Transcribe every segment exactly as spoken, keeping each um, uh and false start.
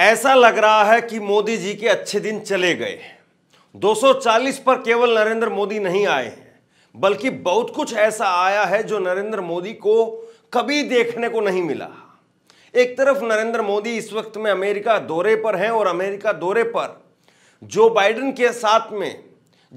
ऐसा लग रहा है कि मोदी जी के अच्छे दिन चले गए। दो सौ चालीस पर केवल नरेंद्र मोदी नहीं आए हैं, बल्कि बहुत कुछ ऐसा आया है जो नरेंद्र मोदी को कभी देखने को नहीं मिला। एक तरफ नरेंद्र मोदी इस वक्त में अमेरिका दौरे पर हैं और अमेरिका दौरे पर जो बाइडेन के साथ में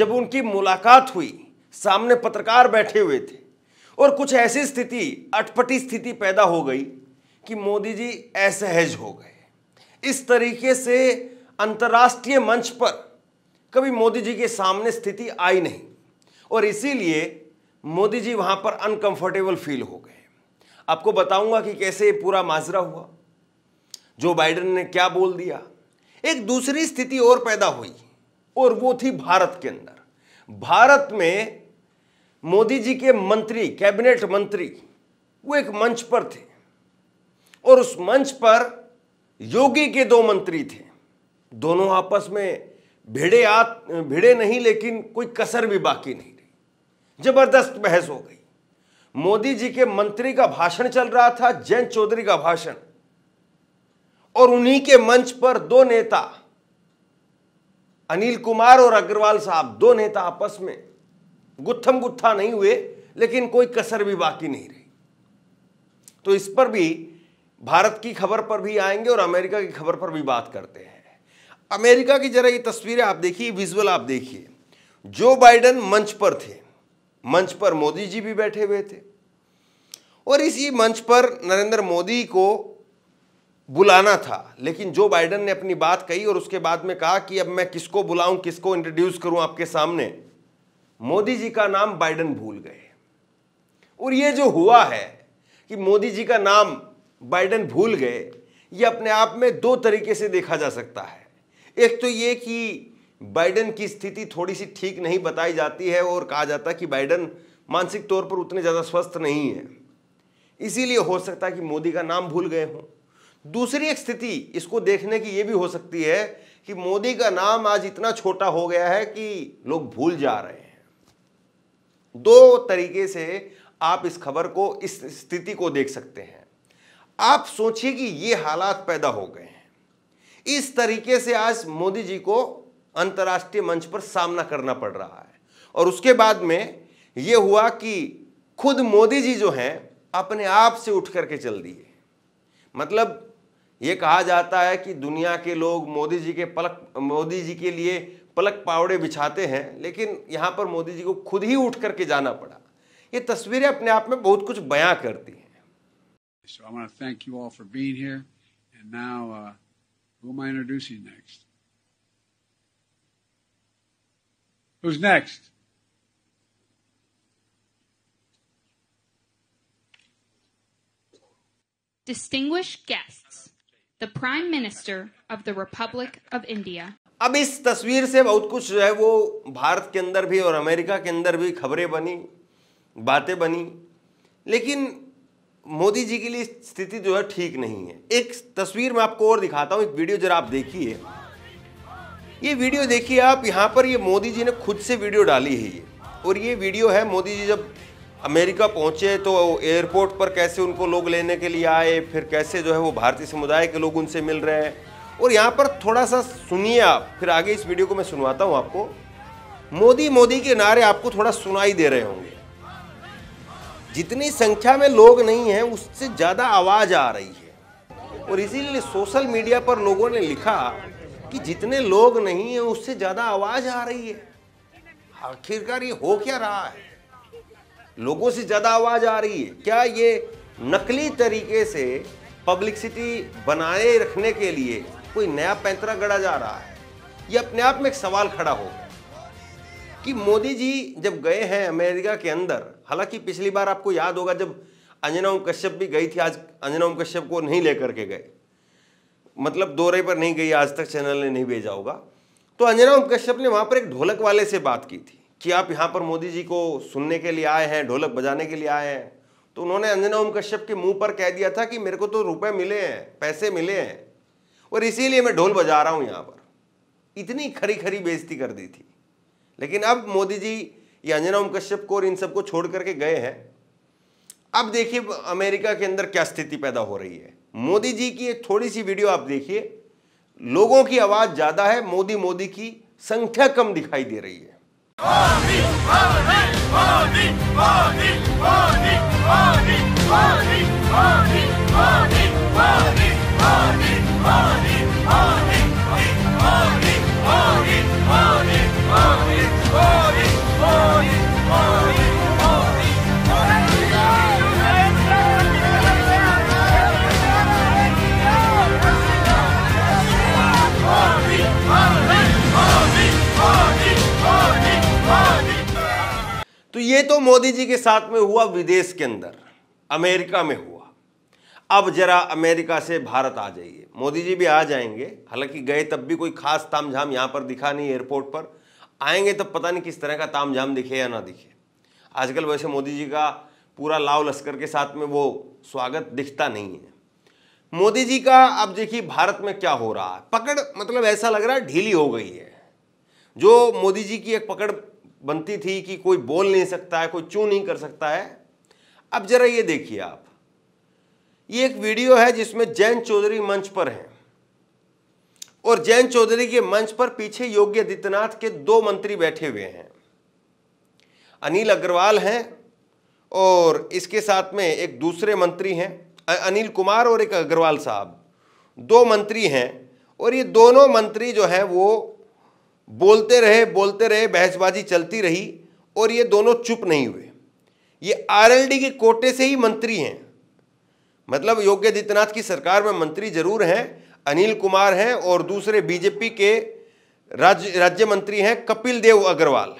जब उनकी मुलाकात हुई, सामने पत्रकार बैठे हुए थे और कुछ ऐसी स्थिति, अटपटी स्थिति पैदा हो गई कि मोदी जी असहज हो गए। इस तरीके से अंतर्राष्ट्रीय मंच पर कभी मोदी जी के सामने स्थिति आई नहीं और इसीलिए मोदी जी वहां पर अनकंफर्टेबल फील हो गए। आपको बताऊंगा कि कैसे ये पूरा माजरा हुआ, जो बाइडेन ने क्या बोल दिया। एक दूसरी स्थिति और पैदा हुई और वो थी भारत के अंदर। भारत में मोदी जी के मंत्री, कैबिनेट मंत्री, वो एक मंच पर थे और उस मंच पर योगी के दो मंत्री थे। दोनों आपस में भिड़े आत भिड़े नहीं, लेकिन कोई कसर भी बाकी नहीं रही। जबरदस्त बहस हो गई। मोदी जी के मंत्री का भाषण चल रहा था, जयंत चौधरी का भाषण, और उन्हीं के मंच पर दो नेता, अनिल कुमार और अग्रवाल साहब, दो नेता आपस में गुत्थम गुत्था नहीं हुए, लेकिन कोई कसर भी बाकी नहीं रही। तो इस पर भी, भारत की खबर पर भी आएंगे और अमेरिका की खबर पर भी बात करते हैं। अमेरिका की जरा ये तस्वीरें आप देखिए, विजुअल आप देखिए। जो बाइडेन मंच पर थे, मंच पर मोदी जी भी बैठे हुए थे और इसी मंच पर नरेंद्र मोदी को बुलाना था, लेकिन जो बाइडेन ने अपनी बात कही और उसके बाद में कहा कि अब मैं किसको बुलाऊं, किसको इंट्रोड्यूस करूं आपके सामने। मोदी जी का नाम बाइडेन भूल गए और ये जो हुआ है कि मोदी जी का नाम बाइडेन भूल गए, ये अपने आप में दो तरीके से देखा जा सकता है। एक तो ये कि बाइडेन की स्थिति थोड़ी सी ठीक नहीं बताई जाती है और कहा जाता है कि बाइडेन मानसिक तौर पर उतने ज़्यादा स्वस्थ नहीं है, इसीलिए हो सकता है कि मोदी का नाम भूल गए हों। दूसरी एक स्थिति इसको देखने की ये भी हो सकती है कि मोदी का नाम आज इतना छोटा हो गया है कि लोग भूल जा रहे हैं। दो तरीके से आप इस खबर को, इस स्थिति को देख सकते हैं। आप सोचिए कि ये हालात पैदा हो गए हैं, इस तरीके से आज मोदी जी को अंतर्राष्ट्रीय मंच पर सामना करना पड़ रहा है। और उसके बाद में ये हुआ कि खुद मोदी जी जो हैं अपने आप से उठ करके चल दिए। मतलब ये कहा जाता है कि दुनिया के लोग मोदी जी के पलक मोदी जी के लिए पलक पावड़े बिछाते हैं, लेकिन यहाँ पर मोदी जी को खुद ही उठ करके जाना पड़ा। ये तस्वीरें अपने आप में बहुत कुछ बयां करती हैं। So I want to thank you all for being here. And now, uh, who am I introducing next? Who's next? Distinguished guests, the Prime Minister of the Republic of India. अब इस तस्वीर से बहुत कुछ जो है वो भारत के अंदर भी और अमेरिका के अंदर भी खबरें बनी, बातें बनी, लेकिन मोदी जी के लिए स्थिति जो है ठीक नहीं है। एक तस्वीर मैं आपको और दिखाता हूँ, एक वीडियो जरा आप देखिए। ये वीडियो देखिए आप, यहाँ पर ये मोदी जी ने खुद से वीडियो डाली है ये, और ये वीडियो है मोदी जी जब अमेरिका पहुँचे तो एयरपोर्ट पर कैसे उनको लोग लेने के लिए आए, फिर कैसे जो है वो भारतीय समुदाय के लोग उनसे मिल रहे हैं। और यहाँ पर थोड़ा सा सुनिए आप, फिर आगे इस वीडियो को मैं सुनवाता हूँ आपको। मोदी मोदी के नारे आपको थोड़ा सुनाई दे रहे होंगे। जितनी संख्या में लोग नहीं हैं उससे ज़्यादा आवाज़ आ रही है और इसीलिए सोशल मीडिया पर लोगों ने लिखा कि जितने लोग नहीं हैं उससे ज़्यादा आवाज़ आ रही है। आखिरकार ये हो क्या रहा है? लोगों से ज़्यादा आवाज़ आ रही है। क्या ये नकली तरीके से पब्लिसिटी बनाए रखने के लिए कोई नया पैंतरा गढ़ा जा रहा है? ये अपने आप में एक सवाल खड़ा हो कि मोदी जी जब गए हैं अमेरिका के अंदर, हालांकि पिछली बार आपको याद होगा जब अंजना ओम कश्यप भी गई थी, आज अंजना ओम कश्यप को नहीं लेकर के गए, मतलब दौरे पर नहीं गई, आज तक चैनल ने नहीं भेजा होगा। तो अंजना ओम कश्यप ने वहाँ पर एक ढोलक वाले से बात की थी कि आप यहाँ पर मोदी जी को सुनने के लिए आए हैं, ढोलक बजाने के लिए आए हैं। तो उन्होंने अंजना ओम कश्यप के मुँह पर कह दिया था कि मेरे को तो रुपये मिले हैं, पैसे मिले हैं और इसीलिए मैं ढोल बजा रहा हूँ यहाँ पर। इतनी खरी खरी बेइज्जती कर दी थी। लेकिन अब मोदी जी ये अंजना ओम कश्यप को और इन सबको छोड़ करके गए हैं। अब देखिए अमेरिका के अंदर क्या स्थिति पैदा हो रही है। मोदी जी की ये थोड़ी सी वीडियो आप देखिए लोगों की आवाज ज्यादा है, मोदी मोदी की संख्या कम दिखाई दे रही है। मोदी, मोदी, मोदी, मोदी, मोदी, मोदी, मोदी, मोदी, मोदी, मोदी, मोदी, मोदी, मोदी, मोदी, मोदी, मोदी, मोदी, मोदी, मोदी। तो ये तो मोदी जी के साथ में हुआ विदेश के अंदर, अमेरिका में हुआ। अब जरा अमेरिका से भारत आ जाइए, मोदी जी भी आ जाएंगे, हालांकि गए तब भी कोई खास तामझाम यहाँ पर दिखा नहीं, एयरपोर्ट पर आएंगे तब पता नहीं किस तरह का तामझाम दिखे या ना दिखे। आजकल वैसे मोदी जी का पूरा लाव लश्कर के साथ में वो स्वागत दिखता नहीं है मोदी जी का। अब देखिए भारत में क्या हो रहा है, पकड़ मतलब ऐसा लग रहा है ढीली हो गई है। जो मोदी जी की एक पकड़ बनती थी कि कोई बोल नहीं सकता है, कोई चू नहीं कर सकता है, अब जरा ये देखिए आप, ये एक वीडियो है जिसमें जयंत चौधरी मंच पर हैं और जयंत चौधरी के मंच पर पीछे योगी आदित्यनाथ के दो मंत्री बैठे हुए हैं, अनिल अग्रवाल हैं और इसके साथ में एक दूसरे मंत्री हैं, अनिल कुमार और एक अग्रवाल साहब, दो मंत्री हैं। और ये दोनों मंत्री जो हैं वो बोलते रहे बोलते रहे बहसबाजी चलती रही और ये दोनों चुप नहीं हुए। ये आरएलडी के कोटे से ही मंत्री हैं, मतलब योगी आदित्यनाथ की सरकार में मंत्री जरूर हैं, अनिल कुमार हैं और दूसरे बीजेपी के राज्य राज्य मंत्री हैं कपिल देव अग्रवाल।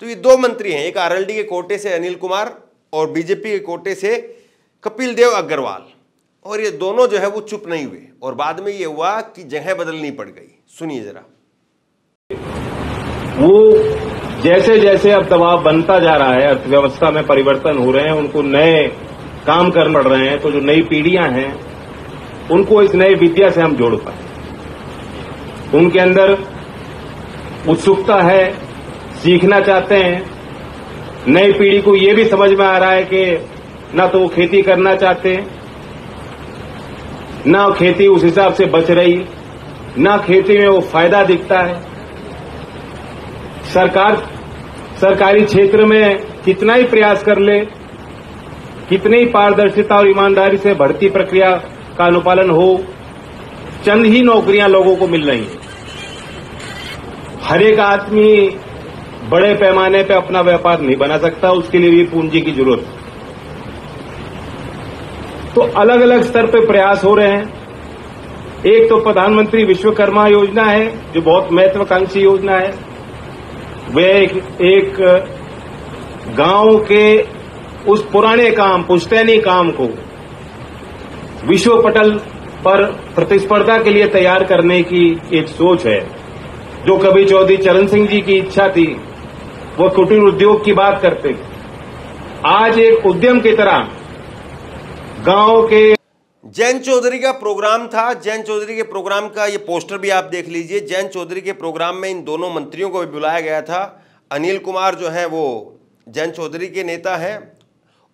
तो ये दो मंत्री हैं, एक आरएलडी के कोटे से अनिल कुमार और बीजेपी के कोटे से कपिल देव अग्रवाल, और ये दोनों जो है वो चुप नहीं हुए और बाद में ये हुआ कि जगह बदलनी पड़ गई। सुनिए जरा। वो जैसे जैसे अब दबाव बनता जा रहा है, अर्थव्यवस्था में परिवर्तन हो रहे हैं, उनको नए काम करने पड़ रहे हैं, तो जो नई पीढ़ियां हैं उनको इस नई विद्या से हम जोड़ पाए। उनके अंदर उत्सुकता है, सीखना चाहते हैं। नई पीढ़ी को ये भी समझ में आ रहा है कि ना तो वो खेती करना चाहते, ना खेती उस हिसाब से बच रही, ना खेती में वो फायदा दिखता है। सरकार सरकारी क्षेत्र में कितना ही प्रयास कर ले, कितनी पारदर्शिता और ईमानदारी से भर्ती प्रक्रिया का अनुपालन हो, चंद ही नौकरियां लोगों को मिल रही हैं। हर एक आदमी बड़े पैमाने पर अपना व्यापार नहीं बना सकता, उसके लिए भी पूंजी की जरूरत है। तो अलग अलग स्तर पर प्रयास हो रहे हैं। एक तो प्रधानमंत्री विश्वकर्मा योजना है जो बहुत महत्वाकांक्षी योजना है। वह एक, एक गांव के उस पुराने काम, पुश्तैनी काम को विश्व पटल पर प्रतिस्पर्धा के लिए तैयार करने की एक सोच है। जो कभी चौधरी चरण सिंह जी की इच्छा थी, वो कुटीर उद्योग की बात करते थे, आज एक उद्यम की तरह गांव के। जयंत चौधरी का प्रोग्राम था, जयंत चौधरी के प्रोग्राम का ये पोस्टर भी आप देख लीजिए। जयंत चौधरी के प्रोग्राम में इन दोनों मंत्रियों को भी बुलाया गया था। अनिल कुमार जो है वो जयंत चौधरी के नेता हैं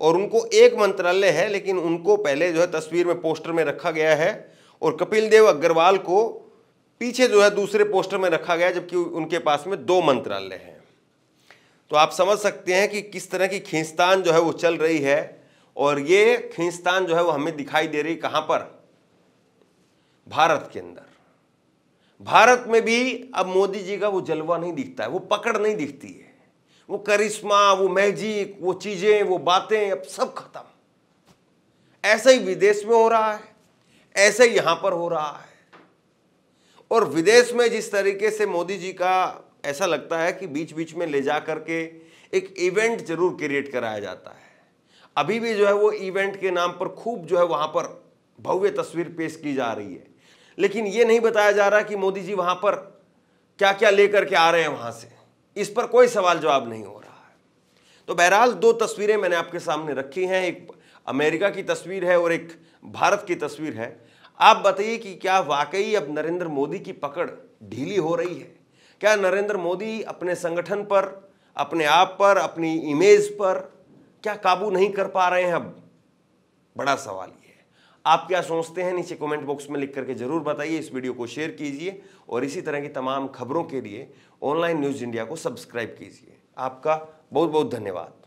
और उनको एक मंत्रालय है, लेकिन उनको पहले जो है तस्वीर में पोस्टर में रखा गया है और कपिल देव अग्रवाल को पीछे जो है दूसरे पोस्टर में रखा गया, जबकि उनके पास में दो मंत्रालय हैं। तो आप समझ सकते हैं कि किस तरह की खींचतान जो है वो चल रही है और ये खींचतान जो है वो हमें दिखाई दे रही कहां पर, भारत के अंदर। भारत में भी अब मोदी जी का वो जलवा नहीं दिखता है, वो पकड़ नहीं दिखती है, वो करिश्मा, वो मैजिक, वो चीजें, वो बातें अब सब खत्म। ऐसा ही विदेश में हो रहा है, ऐसा ही यहां पर हो रहा है। और विदेश में जिस तरीके से मोदी जी का ऐसा लगता है कि बीच बीच में ले जा करके एक इवेंट जरूर क्रिएट कराया जाता है। अभी भी जो है वो इवेंट के नाम पर खूब जो है वहां पर भव्य तस्वीर पेश की जा रही है, लेकिन ये नहीं बताया जा रहा कि मोदी जी वहां पर क्या क्या लेकर के आ रहे हैं, वहां से इस पर कोई सवाल जवाब नहीं हो रहा है। तो बहरहाल दो तस्वीरें मैंने आपके सामने रखी हैं, एक अमेरिका की तस्वीर है और एक भारत की तस्वीर है। आप बताइए कि क्या वाकई अब नरेंद्र मोदी की पकड़ ढीली हो रही है? क्या नरेंद्र मोदी अपने संगठन पर, अपने आप पर, अपनी इमेज पर क्या काबू नहीं कर पा रहे हैं? अब बड़ा सवाल ये है। आप क्या सोचते हैं नीचे कमेंट बॉक्स में लिख करके जरूर बताइए। इस वीडियो को शेयर कीजिए और इसी तरह की तमाम खबरों के लिए ऑनलाइन न्यूज़ इंडिया को सब्सक्राइब कीजिए। आपका बहुत बहुत धन्यवाद।